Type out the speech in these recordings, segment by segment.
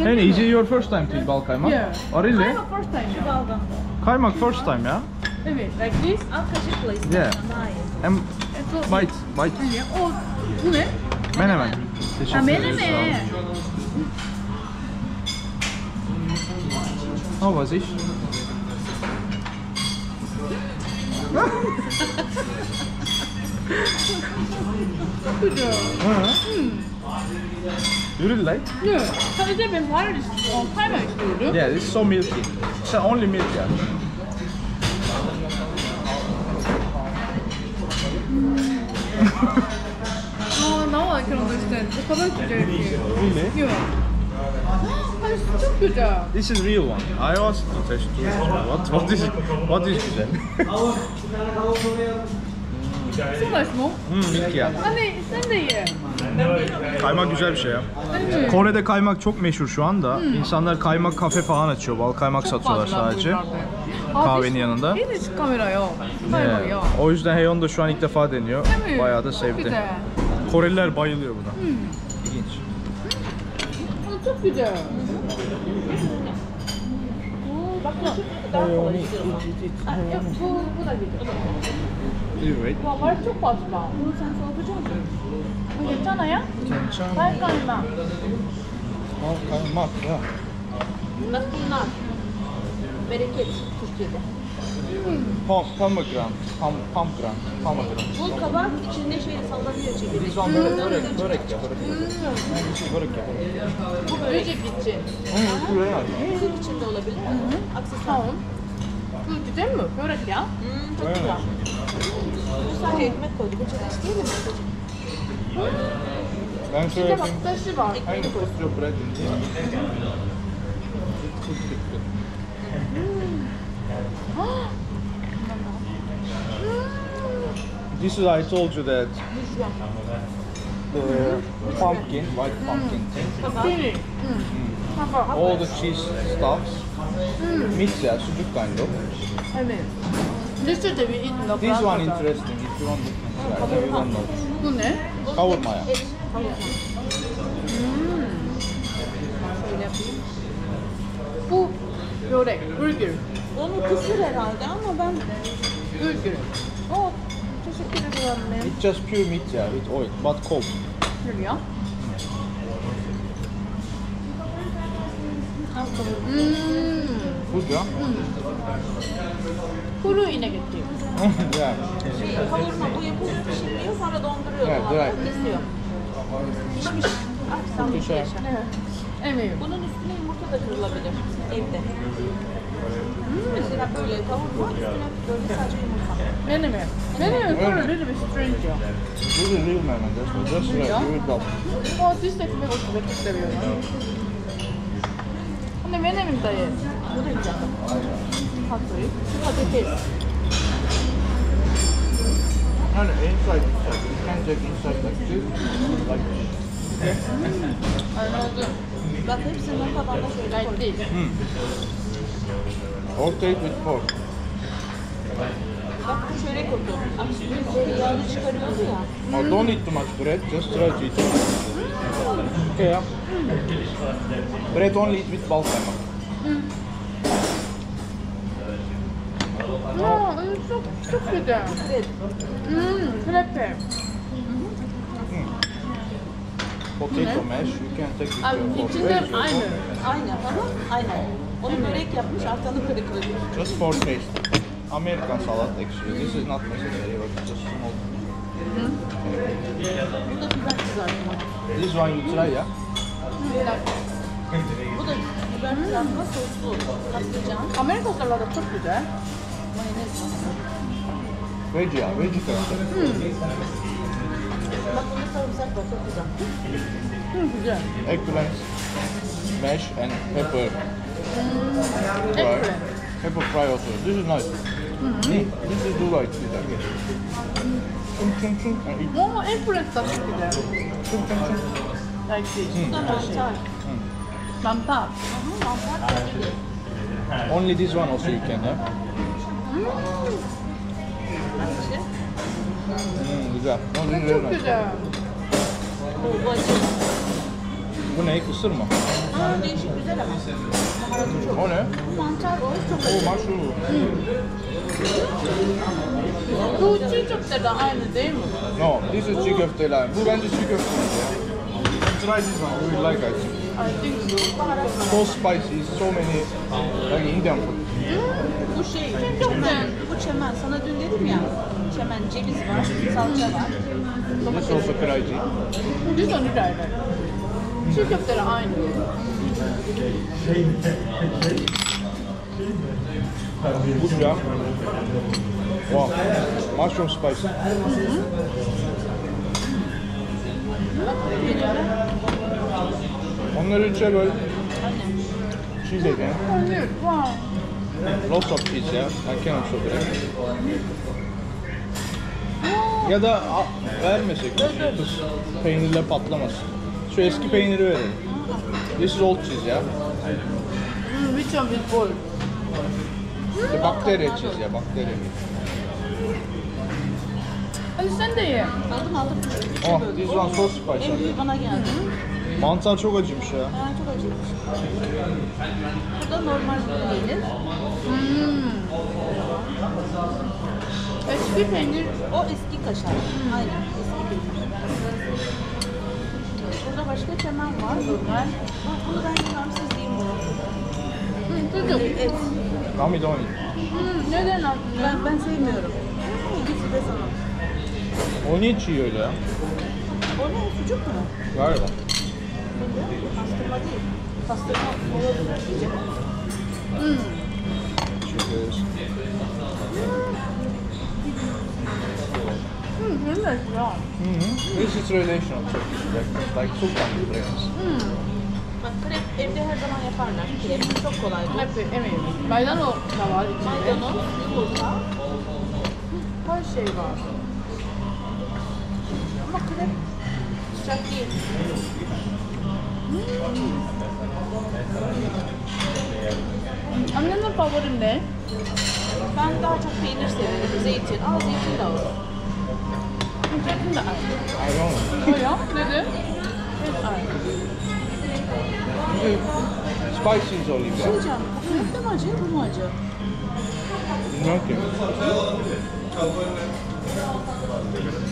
And is it your first time to eat bal kaymak? Yeah. Oh, really? Kaymak first time. Yeah. Kaymak first time, yeah? Evet, like this. Al kaşıkla istedim. Yeah. And bite. O, bu ne? Menemen. Teşekkür ederiz. Menemen. How was it? You really like? Yeah. So it's been water all time I do. Yeah, it's so milky. It's only milk, yeah. Oh, now I can understand. It's so good. Really? Yeah. It's so good. This is real one. I also taste it. What is it then? Sulaş mı? Milk ya. Anne sen de ye. Kaymak güzel bir şey ya. Bence. Kore'de kaymak çok meşhur şu anda. İnsanlar kaymak kafe falan açıyor. Bal kaymak çok satıyorlar sadece. Kahvenin yanında. İyi de şu kamera yok. O yüzden Hayon da şu an ilk defa deniyor. Bayağı da sevdi. Koreliler bayılıyor buna. İlginç. Çok güzel. Bak daha kolay istiyorum. Bu da güzel. Evet. Bu var çok fazla. Bunu sen soğutacak mısın? Bu geçen ya? Geçen. Bal kaymak. Bal kaymak ya. Bak bunlar. Bereket Türkiye'de. Pomegranate. Bu kabak içinde şey sallanıyor çekiyor. Biz onu börek yapıyoruz. Bu börecek içi. Bu börek. Börek içinde olabilir. Aksesuar. Bu güzel mi? Börek ya. Çok güzel. Bu sadece ekmek koydu. Bu çok iş değil mi? Ben şöyle yapayım. Bir de baktaşı var. Aynı postüle börek değil mi? Çok güzel. This is I told you that the pumpkin, white pumpkin thing. All the cheese stuffs. Meat, yeah, sucuk kind of. This should be eaten. This one interesting. If you want to try, then you don't know. Bu ne? Kavurmaya. Bu börek, burger. Onu kısır herhalde ama ben burger. Oh. It's just pure meat, yeah, with oil, but cold. Really? Good, yeah? Kuru inek eti. Yeah. Kavurma, bu yapılıyor, pişiriyor, sonra donduruyorlar. Evet, kesiyor. Pişmiş. Akşam yaşa. Evet. Bunun üstüne yumurta da kırılabilir evde. Mesela böyle kavurma, üstüne böyle sadece yumurta. Menemen. Menemen for a little bit stranger. Bu da real menemen. That's right. Real. Oh, this ekmek hoşuma çok seviyorum. Anne menemen dayı. Bu da güzel. Patlayı. Patates. Hani inside inside. You can take inside like this. Like this. Aynen oldu. Bak hepsinden tabanda şöyle koyduk. Ortaya with pork. Bak bu şöyle koydum. Aksiyonu yağını çıkarıyordu ya. I don't eat too much bread, just try to eat. Okay ya. Bread only eat with bal kaymak. Ya, çok güzel. Krepe. Potato mash, you can take it. İçinden aynı. Aynen, tamam. Aynen. Onu börek yapmış, artanı kırıklı. Just for taste. American salad actually. This is not necessary, but just small. Bu da biber kızartma. This one you try, yeah? Bu da biber kızartma soslu. Patlıcan. Amerikan salada çok güzel. Mayonez soslu. Veggie ya, veggie kızartma. Bak bunda sarımsak var, çok güzel. Güzel. Eggplant, mash and pepper. Eggplant. Pepper fry also. This is nice. This is do like this again. Oh, eggplant da çok güzel. Like this. Mantar. Mantar. Only this one also you can have. Güzel. Çok güzel. Bu acı. Bu ne? Kısır mı? Aa, değişik, güzel ama. O ne? Mantar, o çok güzel. O maşru. Bu çiğ köfteden aynı değil mi? No, this is çiğ köfte line. Bu bence çiğ köfte. Try this one, you will like it. I think so. So spicy, so many, like Indian food. Bu şey, köfte. Bu çemen, sana dün dedim ya. Çemen, ceviz var, salça var. This is also crazy. This one is right. Çiğ köfteler aynı. Bu ya. Wow. Mushroom spice. Onları üçe böl. Cheese again. Lots of cheese ya. I can't show you. Ya da vermesek. Peynirle patlamaz. Şu eski peyniri verelim. This is old cheese ya. Which one is old? İşte bakteri cheese ya, bakteri. Ali sen de ye. Aldım. Oh, this one so spicy. En büyük bana geldi. Mantar çok acımış ya. Evet, çok acımış. Bu da normal peynir. Eski peynir, o eski kaşar. Aynen, eski peynir. Burada başka çemen var, normal. Bunu ben yıkamsız diyeyim bunu. Çocuk et. Kami don. Neden abi? Ben sevmiyorum. İkisi de sana. O niye çiğ öyle ya? O ne? Sucuk mu? Galiba. Pastırma değil. Pastırma olabilir diyecek. Çiğ. This is relational Turkish breakfast, like Sultan's breakfast. Bak krep evde her zaman yaparlar. Krep çok kolay. Krep emeğim. Maydanoz da var içinde. Maydanoz, yumurta. Her şey var. Ama krep sıcak değil. Annemin favorim ne? Ben daha çok peynir seviyorum. Zeytin. Aa, zeytin de var. Zeytin de var. Öyle mi? Nedir? Evet, aynı. Spicy is all you got. Şey canım, bu mu acı, bu mu acı? Bilmiyorum ki.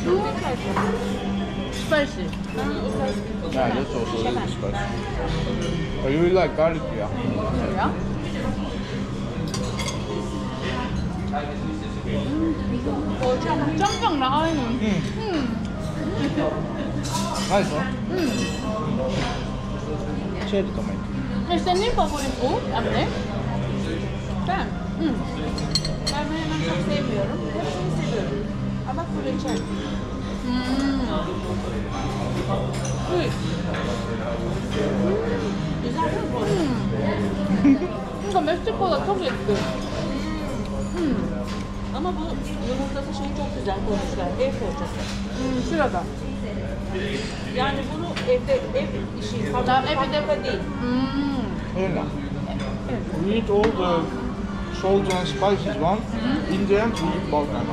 Bu mu acı? Spicy. Yeah, that's also really spicy. But you like garlic, yeah? Yeah. 짬뽕 나와요. 맛있어? 체리 토마토. 선생님 파보리고 안돼? 참. Ben hemen çok sevmiyorum. Hepsini seviyorum. Ama full reçel. Güzel bu. Çok Meksiko'da çok yetti. Ama bu yumurtası şey çok güzel konuşlar, ev poğaçası. Şurada. Yani bunu ev işi, tamam ev değil. Öyle. We eat all the salt and spices one. In the end we eat Balkan.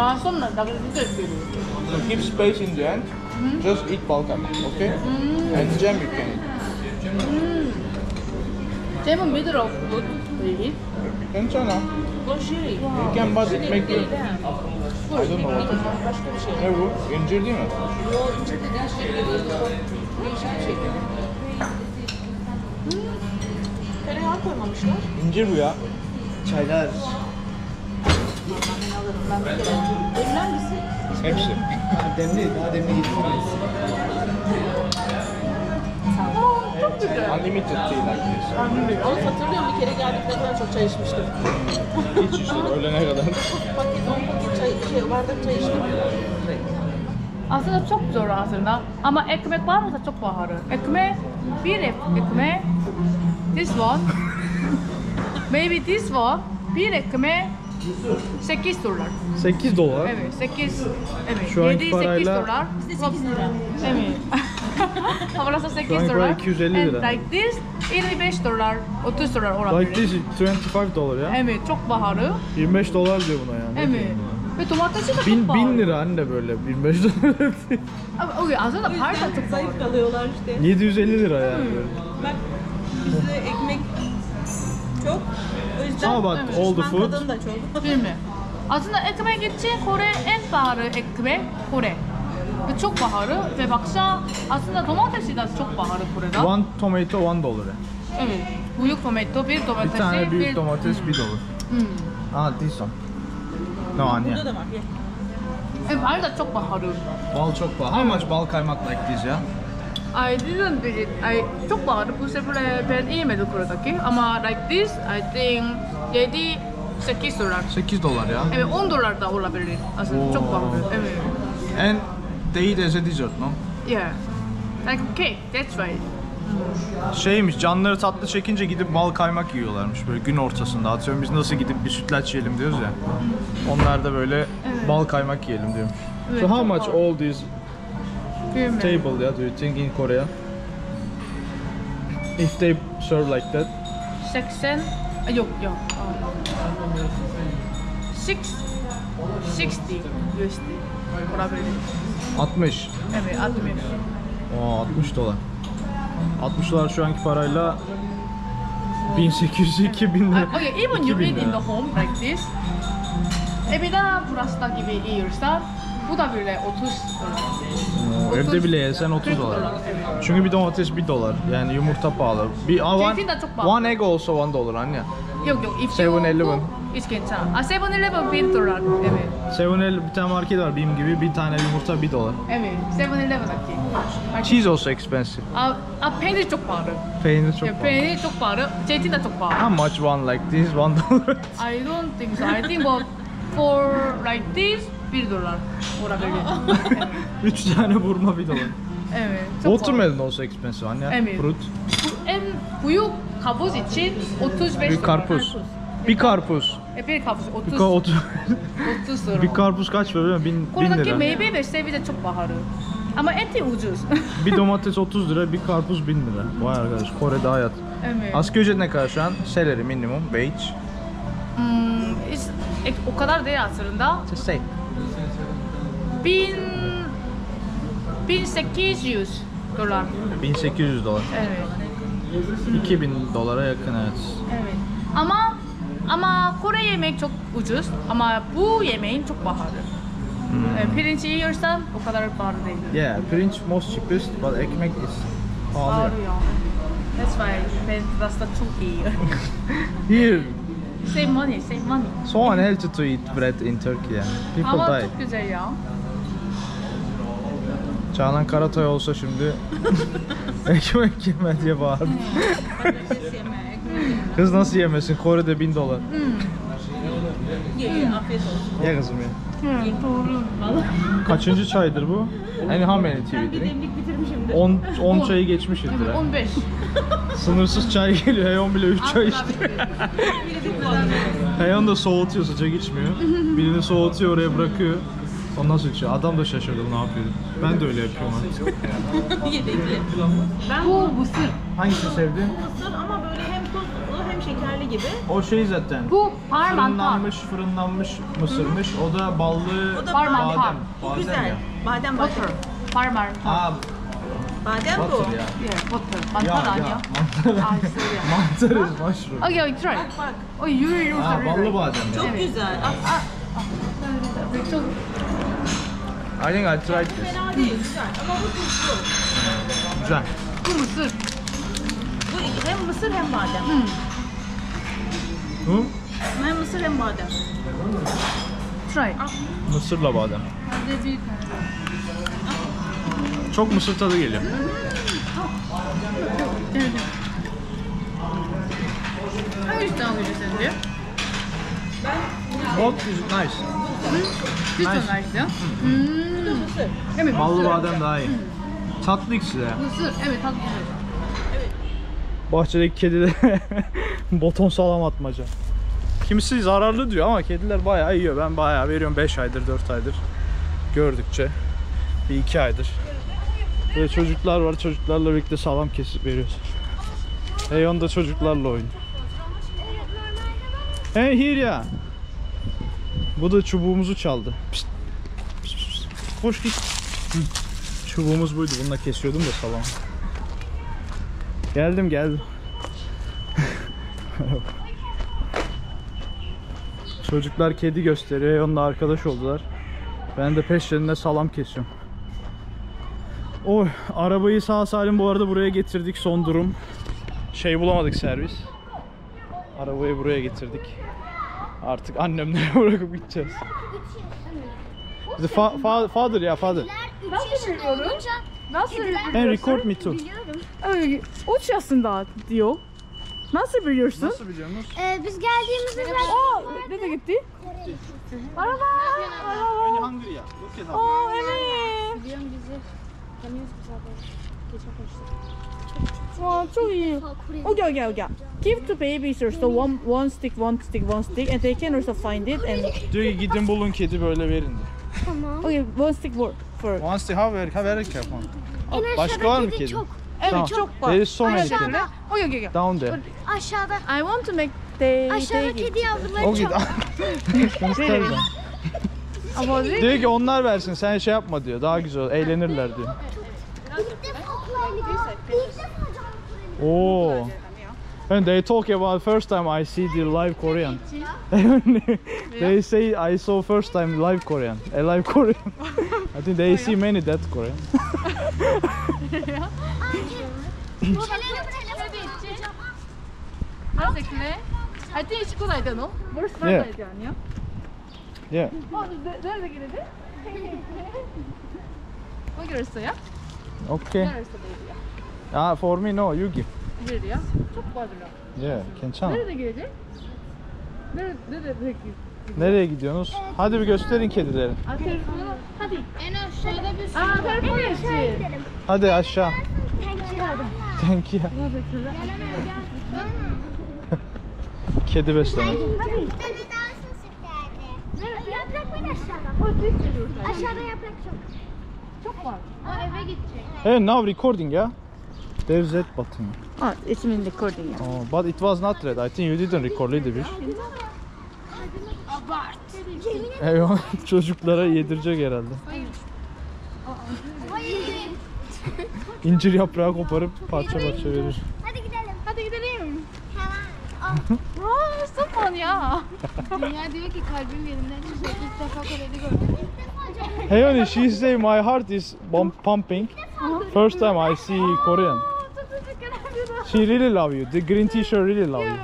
Aa, sonra da bir şey söyleyeyim. So keep space in the end. Just eat Balkan, okay? And jam you can eat. Jam in middle of food, really? 괜찮아. Goji. You can but it make it. I don't know. Başka bir şey. Ne bu? İncir değil mi? Yok, incir değil. Şey. Tereyağı koymamışlar. İncir bu ya. Çaylar. Demler misin? Hepsi. Demli gidiyor. Unlimited değil arkadaşlar. Unlimited. Onu hatırlıyorum, bir kere geldiklerden çok çay içmiştim. Hiç içtim, öğlene kadar. Paket, 10 paket bardak çay içtim. Aslında çok zor aslında. Ama ekmek var mı çok pahalı. Ekmek, bir ekmek. This one. Maybe this one. Bir ekmek. $8. $8? Evet, 8. Evet. Şu anki 7, parayla... $8. Bizde 8 lira. Evet. Havalası 8 dolar. 250 lira. Like this, $25, $30 olabilir. Like this, $25 ya. Evet, çok pahalı. $25 diyor buna yani. Evet. Ve domatesi de bin, çok pahalı. 1000 lira anne böyle, 1500 lira. Abi aslında parça atıp zayıf kalıyorlar işte. 750 lira yani. Bak bizde ekmek çok. O yüzden ama bak oldu food. Da çok. Değil mi? Aslında ekmek için Kore en pahalı ekmek Kore. Ve çok pahalı ve baksa aslında domatesi de çok pahalı Kore'de. One tomato $1. Evet. Büyük tomato bir domatesi. Bir tane büyük domates $1. Ah, this one. No, anne. Burada da var. Bal da çok pahalı. Bal çok pahalı. How much bal kaymakla ekleyeceğiz ya? I didn't visit. I çok pahalı. Bu sefer ben yemedim Kore'deki. Ama like this, I think $8. $8 ya. Evet, $10 da olabilir. Aslında oh, çok pahalı. Evet. And they eat as a dessert, no? Yeah. Like cake, that's right. Şeymiş, canları tatlı çekince gidip bal kaymak yiyorlarmış böyle gün ortasında. Atıyorum biz nasıl gidip bir sütlaç yiyelim diyoruz ya. Onlar da böyle evet, bal kaymak yiyelim diyormuş. Evet, so how much all this table ya, do you think in Korea? If they serve like that? 80 yok. 60 USD. 60. Evet, 60. Oo, $60. $60 şu anki parayla 1800-2000 lira. Okay, even you live in the home like this. Evde burası da gibi yiyorsa bu da böyle 30 dolar. Evde bile yesen 30 dolar. Evet. Çünkü bir domates $1. Yani yumurta pahalı. Bir one egg also $1 anne. Yok. 7-Eleven. Hiç geçen. 7-Eleven $1. Evet. 7-Eleven bir tane market var benim gibi. Bir tane yumurta $1. Evet. 7-Eleven'daki. Cheese also expensive. Peynir çok pahalı. Peynir çok pahalı. Zeytin de çok pahalı. How much one like this? $1? I don't think so. I think about for like this $1. Olabilir. 3 tane vurma $1. Evet. Watermelon also expensive anne. Evet. Fruit. En büyük karpuz için $35. Büyük karpuz. Bir karpuz $30. Bir karpuz kaç veriyor? 1000 lira. Kore'deki meyve ve sebze çok pahalı. Ama eti ucuz. Bir domates $30, bir karpuz $1000. Vay arkadaş, Kore'de hayat. Evet. Asgari ücret ne kadar şu an? Seleri minimum, wage. O kadar değil aslında. Say. 1800 dolar. $1800. Evet. $2000'a yakın evet. Evet. Ama Kore yemek çok ucuz ama bu yemeğin çok pahalı. Pirinç yiyorsan o kadar pahalı değil. Yeah, pirinç most cheapest but ekmek is pahalı. That's why they just too eat. Here. Save money. So unhealthy to eat bread in Turkey. Yeah. People die. Ama çok güzel ya. Canan Karatay olsa şimdi ekmek yeme diye bağırdı. Kız nasıl yemesin? Kore'de $1000. Afiyet olsun. Ye kızım ya. Doğru. Kaçıncı çaydır bu? Hani hameli TV'dir. 10 çayı geçmiştir. 15. Sınırsız çay geliyor. Heyon bile 3 çay içti. Heyon da soğutuyor, sıcak içmiyor. Birini soğutuyor, oraya bırakıyor. Ondan sonra içiyor. Adam da şaşırdı, ne yapıyor? Ben de öyle yapıyorum. Yedekli. Bu mısır. Hangisini sevdin? Bu mısır ama böyle hem tuzlu hem şekerli gibi. O şey zaten. Bu parmantar. Fırınlanmış mısırmış. O da ballı. O da parmantar. Bu güzel. Ya. Badem butter. Parmantar. Badem bu. Ya. Yeah, butter. Mantar ya. Mantar is mushroom. Okay, try. Bak. Oh, you. Ballı badem. Çok evet, güzel. Çok. I think I tried this. Fena değil, güzel. Ama bu tuzlu. Güzel. Bu mısır. Bu hem mısır hem badem. Hem mısır hem badem. Try. Mısırla badem. Çok mısır tadı geliyor. Hangi üstten alıyorsun sen diye? Both is nice. This one nice ya. Evet. Ballı badem daha iyi. Tatlı ikisi de. Mısır, evet tatlı. Evet. Bahçedeki kedilere boton salam atmaca. Kimisi zararlı diyor ama kediler bayağı yiyor. Ben bayağı veriyorum 5 aydır, 4 aydır. Gördükçe bir 2 aydır. Böyle çocuklar var, çocuklarla birlikte salam kesip veriyoruz. Heyon da çocuklarla oynuyor. Hey Hirya. Bu da çubuğumuzu çaldı. Pişt. Pişt. Pişt. Hoş git. Hı. Çubuğumuz buydu. Bununla kesiyordum da salam. Geldim. Çocuklar kedi gösteriyor. Onunla arkadaş oldular. Ben de peşlerinde salam kesiyorum. Oy, arabayı sağ salim bu arada buraya getirdik. Son durum. Şey bulamadık, servis. Arabayı buraya getirdik. Artık annemlere bırakıp gideceğiz. Father ya, father. Nasıl biliyorsun? And record me too. Biliyorum. 3 yaşında diyor. Nasıl biliyorsun? Nasıl biliyorsunuz? Biz geldiğimizde zaten... Nereye gitti? Araba! Önce Hungry'ya. Evet. Biliyorum bizi. Tanıyoruz biz abi. Çok iyi. Okay. Give to babies or so one stick and they can also find it and... Diyor ki gidin bulun kedi böyle verin de. Tamam. Okay, one stick work. One stick, how yapalım? Başka var mı kedi? Evet, tamam. Çok var. There is so many kedi. Okay. Down there. Aşağıda. I want to make they... Aşağıda kedi yavruları çok. Okay. Diyor ki onlar versin, sen şey yapma diyor. Daha güzel, eğlenirler diyor. Oh. And they talk about first time I see the live Korean. They say I saw first time live Korean. I think they see many dead Korean. Yeah. Okay. Ah, for me no, you give. Nerede ya? Çok badırlar. Yeah, Kençan. Nerede gelecek? Nerede gidiyor? Nereye gidiyorsunuz? Hadi bir gösterin kedileri. Hadi. En aşağıda bir sürü. Hadi aşağı. Thank you. Kedi beslemek. Hadi. Yaprak var aşağıda. Aşağıda yaprak çok. Çok var. O eve gidecek. Hey, now recording ya. There is that button. Oh, it's been recording. Yeah. Oh, but it was not red. I think you didn't record it, bir. Abart. Eyvah, çocuklara yedirecek herhalde. İncir yaprağı koparıp parça verir. Hadi gidelim. Wow, so fun ya. Dünya diyor ki kalbim yerimden çıkacak. İlk defa kedi gördüm. Hey honey, she say my heart is pumping. First time I see Korean. She really love you. The green t-shirt really love you.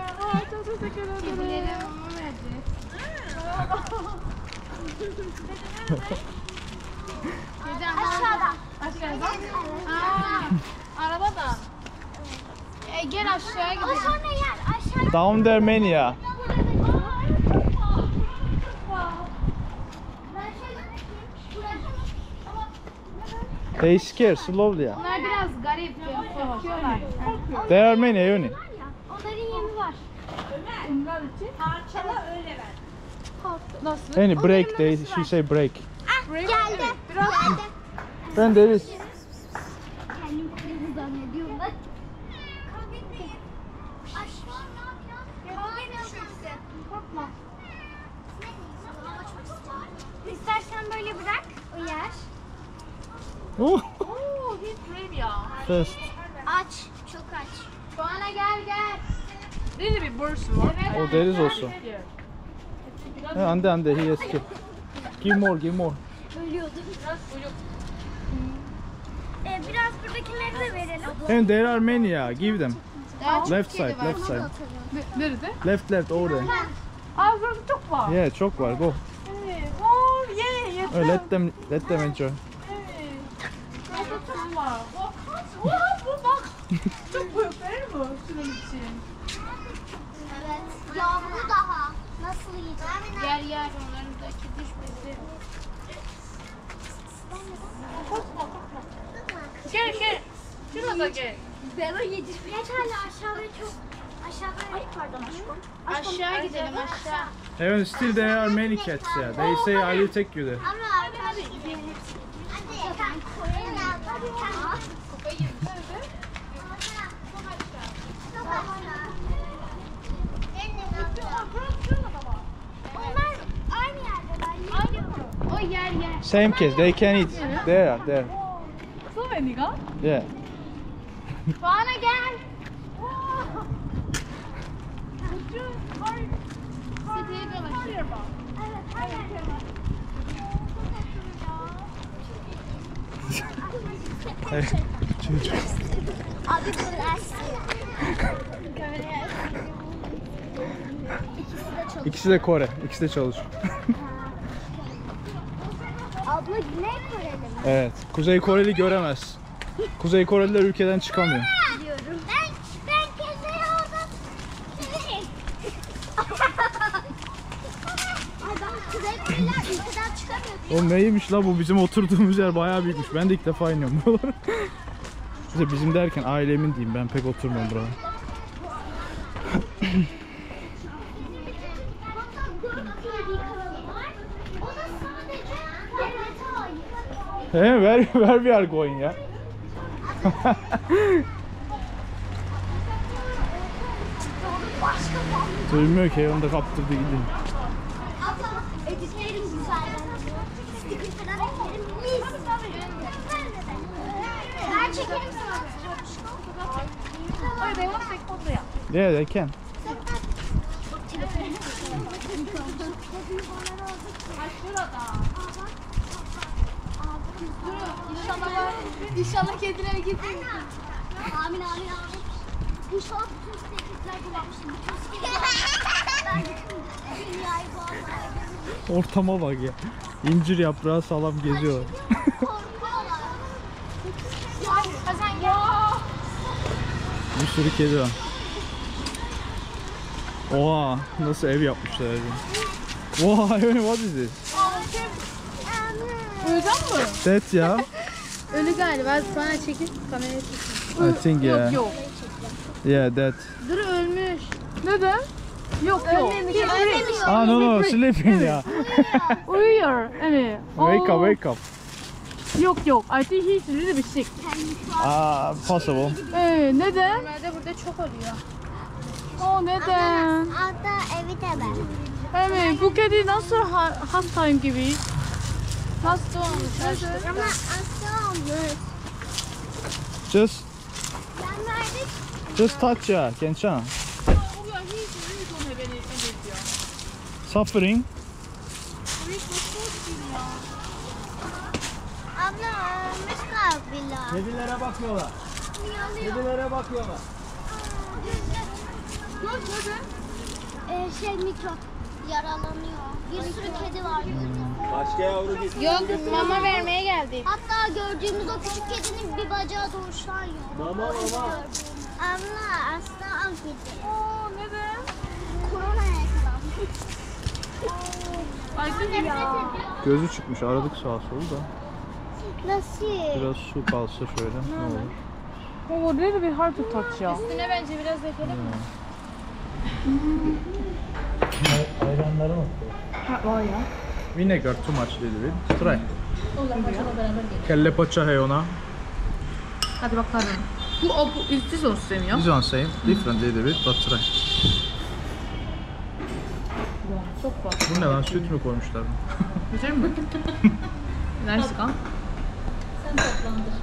Aşağıda. Arabada. Gel aşağıya gidelim. Down there mania. They scare slowly ya. Onlar biraz garip, korkuyorlar. They are many, yani. Onların yemi var. Onlar için parçala öyle ver. Nasıl? Yani break, she say break. Geldi. Ben deriz. Kendim kırmızı zannediyorum bak. Kabindeyim. Aşkım ne yapıyorsun? Kabine düşerse. Korkma. İstersen böyle bırak, uyar. Oh, he's brave ya. Fast. Aç, çok aç. Bana gel. Deli bir borsu var. Oh, there is also. Yeah, and he has to. Give more. Ölüyordum. Biraz buradakileri de verelim. And there are many ya. Give them. Left side. Nerede? Left orada. Aa, burada çok var. Yeah, çok var. Go. Oh, let them enjoy. Bak. Çok büyük değil mi şunun için? Evet. Yavru daha. Nasıl yiyeceğim? Yer onlarındaki diş bezi. Gel. Şurada gel. Zero yedi. Yeterli aşağıya pardon aşkım. Aşağı gidelim aşağı. Evet, still there are many cats ya. They say I will take you there. Hadi. Onlar aynı yerde. Same kids, they can eat. There. So many, huh? Yeah. Fun again. İkisi de Kore, ikisi de çalışıyor. Abla Güney Koreli mi? Evet, Kuzey Koreli göremez. Kuzey Koreliler ülkeden çıkamıyor. Ben kendimi oradan çevireyim. Kuzey Koreliler ülkeden çıkamıyor. O neymiş la bu? Bizim oturduğumuz yer bayağı büyükmüş. Ben de ilk defa iniyorum buralara. Bizim derken ailemin diyeyim, ben pek oturmam buralara. Where we are going ya? Duymuyor ki, onu da kaptırdı gidiyor. Yeah, they can. İnşallah kedilere gideyim. Amin. İnşallah bütün sevgililer bulamışım. Bütün sevgililer. Ben dünyayı bulamam. Ortama bak ya. İncir yaprağı salam geziyor. Bir sürü kedi var. Oha, nasıl ev yapmışlar evin. Oha, what is this? Öleceğim mi? Set ya. Ölü galiba. Bana çekil, kameraya çekil. I think yeah. Yok. Yeah, that. Dur ölmüş. Neden? Yok. Ölmemiş. Ah no, sleeping ya. Uyuyor. Evet. Wake up. Yok. I think he's a little bit sick. Ah, possible. Neden? Normalde burada çok oluyor. O neden? Hatta evi de ben. Evet, bu kedi nasıl hastayım gibi? Hasta olmuş. Ama hasta olmuş. Just touch ya, Gençhan. Suffering. Abla ölmüş kabila. Kedilere bakıyorlar. Mikrop yaralanıyor. Bir sürü kedi var burada. Başka yavru gitsin. Yok, mama vermeye geldi. Hatta gördüğümüz o küçük kedinin bir bacağı doğuştan yok. Mama. Abla aslan kedi. Oo ne be? Korona yakalandı. Gözü çıkmış, aradık sağa solu da. Nasıl? Biraz su kalsa şöyle ne olur. Baba really bir hard to touch ya. Üstüne bence biraz dökelim mi? Ayranları mı? Var ya. Vinegar too much dedi bir. Try. Kelle paça heyona. Hadi bakalım. Bu üstü son same ya. Son same. Different dedi bir. But try. Çok fazla. Bu ne lan? Süt mü koymuşlar? Güzel mi? Neresi kan? Sen toplandır.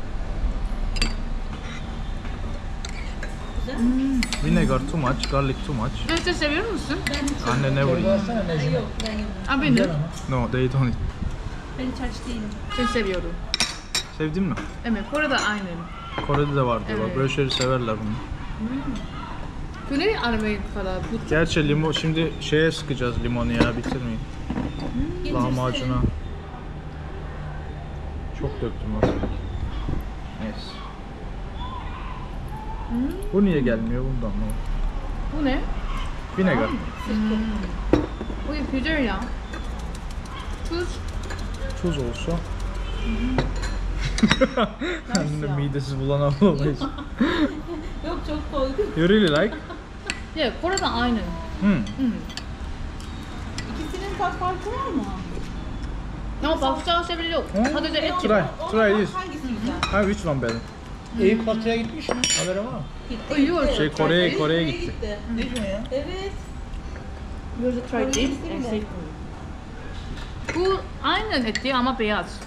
Vinegar too much, garlic too much. Dövse seviyor musun? Anne ne vuruyor? Yok, ben yemiyorum. No, they don't eat. Ben hiç aç değilim. Seni seviyorum. Sevdin mi? Evet, Kore'de aynı. Kore'de de vardı. Evet. Böyle şeyleri severler bunu. Böyle aramayın falan. Gerçi limon, şimdi şeye sıkacağız limonu ya, bitirmeyin. Lahmacuna. Çok döktüm aslında. Neyse. Bu niye gelmiyor bundan mı? Bu ne? Vinegar. Bu yapıyor ya. Tuz olsa. Anne midesi bulan abla olayız. Yok çok koydum. You really like? Yeah, Kore'de aynı. İkisinin tat farkı var mı? No, bakacağız bile yok. Sadece et gibi. Try this. Which one better? Eyüp Batı'ya gitmiş mi? Haberi var mı? Gitti. Kore'ye gitti. Değil mi ya? Evet. Böyle try this and say Bu aynen eti ama beyaz.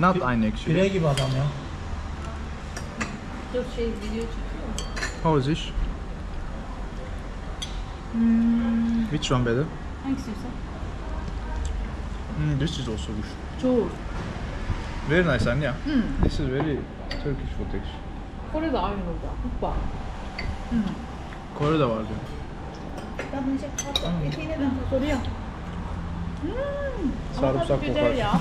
Not aynı ekşi. Pire gibi adam ya. Dur şey video çekiyor mu? How is this? Which one better? Hangisi güzel? This is also good. Çok. Very nice anne ya. This is very Turkish food actually. Kore'de aynı orada. Bak. Kore'de var diyor. Ben bunu çekeyim. Eteğine ben soruyorum. Sarımsak kokar.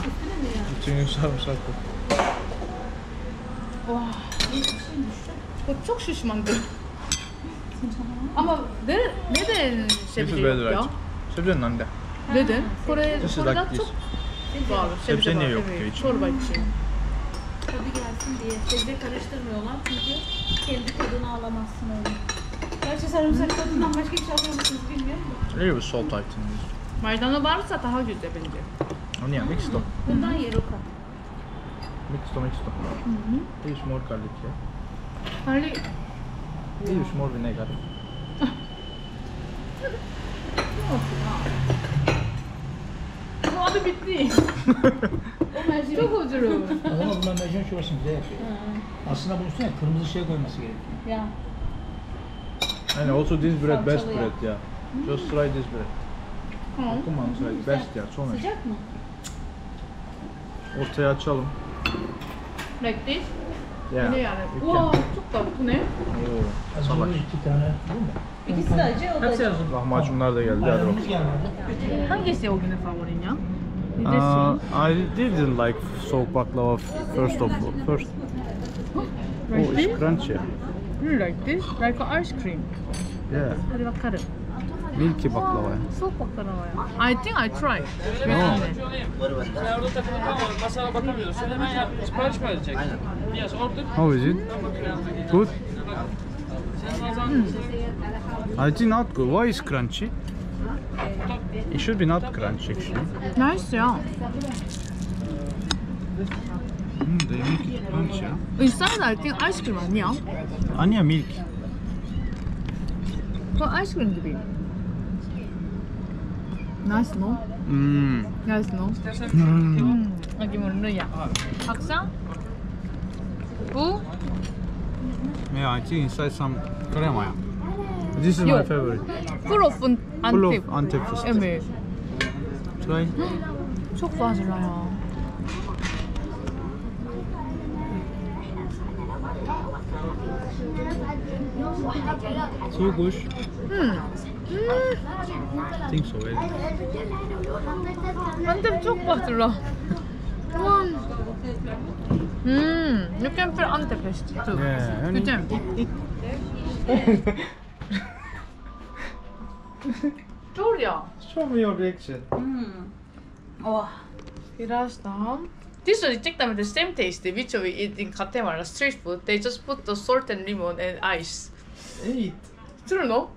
Bütün gün sarımsak kokar. Vah. Bak çok şişmandı. Ama neden sebze yok? Sebze nanda. Neden? Kore'de çok var. Sebze niye yok ki? Çorba için. Tadı gelsin diye. Sebze karıştırmıyorlar çünkü kendi tadını alamazsın öyle. Gerçi sarımsak tadından başka hiç alıyor musunuz bilmiyorum. İyi bir salt itemimiz. Maydanoz varsa daha güzel bence. O niye? Mixto. Bundan yeri o kadar. Mixto. İyi bir mor karlık ya. Karlık. İyi bir mor vinegar. Abi bitti. O mercimek. Çok huzurum. Ama bunlar mercimek çorbasını güzel yapıyor. Aslında bunun üstüne kırmızı şey koyması gerekiyor. Ya. Yeah. And also this bread, salçalı best bread ya. Just try this bread. Come on, try it. Best ya, sonra. Sıcak mı? Ortaya açalım. Like this? Yeah. Ne yani? Wow, çok da bu ne? Salak. İki tane. İkisi de acı, o da acı. Lahmacunlar da geldi. Hadi geldi. Hangisi o güne favorin ya? I didn't like soğuk baklava first. Oh, it's crunchy. You like this? Like an ice cream. Yeah. Hadi bakalım. Milky baklava. Soğuk baklava ya. I think I tried. No. Sen orada takılıp ama masaya bakamıyorsun. Sen hemen yap. Sipariş mi edeceksin? Aynen. Yes, order. How is it? Good. I think not good. Why is crunchy? It should be not crunchy actually. Nice ya. They make it crunch ya. Inside I think ice cream onion. Onion milk. Bu ice cream gibi. Nice no? Nice no? Hadi bunu ya. Aksan? Bu? Yeah, I think inside some krema ya. This is my favorite. Full of Antep fıstığı. Evet. Try. Çok fazla ya. So good. I think so. Antep çok fazla. You can feel Antep too. Yeah. Güzel. Dur ya. Show me your reaction. Oh. Biraz daha. This one is exactly the same taste which we eat in Guatemala street food. They just put the salt and lemon and ice. Eat. True no?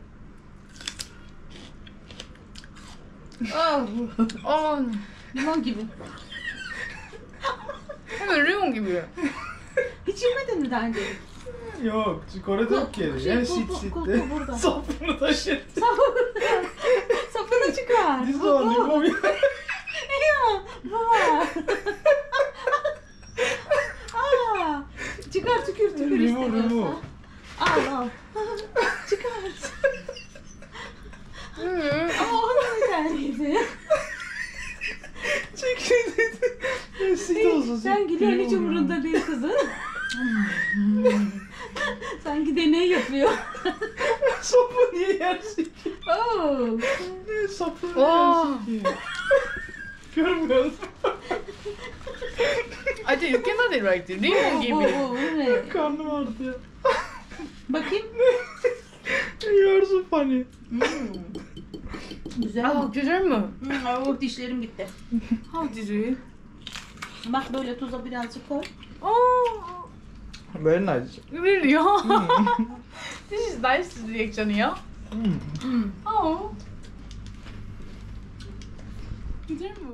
Oh. Limon gibi. Evet, limon gibi. Hiç yemedin mi daha önce? Yok, Kore'de yok ki. Her sitte. Sapını taşır. Sapını çıkar. This one limon. Ya, baba. Aa, çıkar tükür istemiyorsa. Al. Çıkart. Ama o da neredeydi? Çekil dedi. Sen gidiyorsun hiç umurunda değil kızın. Sanki deney yapıyor. Sopu niye yersin ki? Sopu niye yersin ki? Görmüyoruz. Hadi yüklemedi right diyor. Limon gibi. Karnım ağrıdı. Bakayım. Yiyorsun funny. Güzel. Güzel mi? Dişlerim gitti. How did you? Bak böyle tuza birazcık koy. Very nice. Really? This is nice reaction ya. Oh. Güzel mi?